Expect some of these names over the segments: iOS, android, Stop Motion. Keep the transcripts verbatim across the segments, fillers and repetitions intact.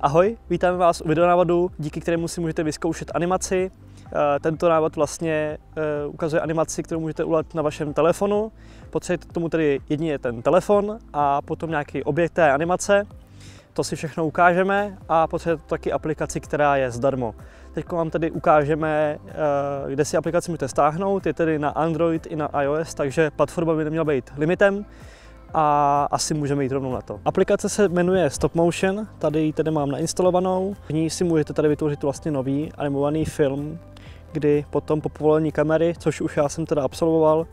Ahoj, vítáme vás u videonávadu, díky kterému si můžete vyzkoušet animaci. Tento návod vlastně ukazuje animaci, kterou můžete udělat na vašem telefonu. Potřebujete k tomu tedy jedině ten telefon a potom nějaký objekt té animace. To si všechno ukážeme a potřebujete taky aplikaci, která je zdarma. Teď vám tedy ukážeme, kde si aplikaci můžete stáhnout. Je tedy na Android i na iOS, takže platforma by neměla být limitem. A asi můžeme jít rovnou na to. Aplikace se jmenuje Stop Motion, tady ji tedy mám nainstalovanou. V ní si můžete tady vytvořit vlastně nový animovaný film, kdy potom po povolení kamery, což už já jsem teda absolvoval,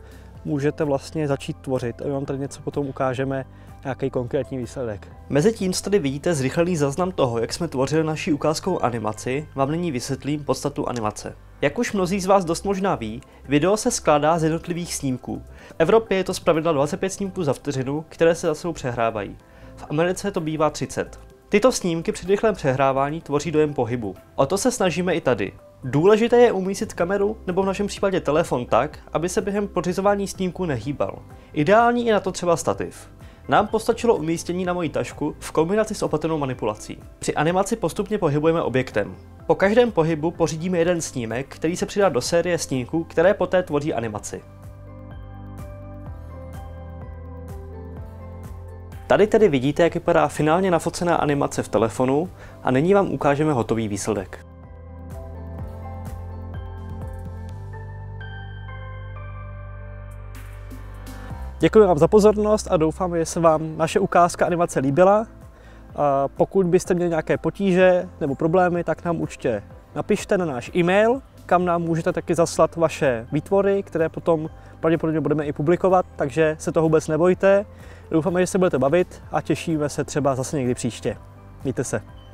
můžete vlastně začít tvořit. A my vám tady něco potom ukážeme, nějaký konkrétní výsledek. Mezitím, co tady vidíte, zrychlený záznam toho, jak jsme tvořili naši ukázkovou animaci, vám nyní vysvětlím podstatu animace. Jak už mnozí z vás dost možná ví, video se skládá z jednotlivých snímků. V Evropě je to zpravidla dvacet pět snímků za vteřinu, které se za sebou přehrávají. V Americe to bývá třicet. Tyto snímky při rychlém přehrávání tvoří dojem pohybu. O to se snažíme i tady. Důležité je umístit kameru nebo v našem případě telefon tak, aby se během pořizování snímku nehýbal. Ideální je na to třeba stativ. Nám postačilo umístění na moji tašku v kombinaci s opatrnou manipulací. Při animaci postupně pohybujeme objektem. Po každém pohybu pořídíme jeden snímek, který se přidá do série snímků, které poté tvoří animaci. Tady tedy vidíte, jak vypadá finálně nafocená animace v telefonu a nyní vám ukážeme hotový výsledek. Děkuji vám za pozornost a doufám, že se vám naše ukázka animace líbila. Pokud byste měli nějaké potíže nebo problémy, tak nám určitě napište na náš e-mail, kam nám můžete taky zaslat vaše výtvory, které potom pravděpodobně budeme i publikovat, takže se toho vůbec nebojte. Doufáme, že se budete bavit a těšíme se třeba zase někdy příště. Mějte se.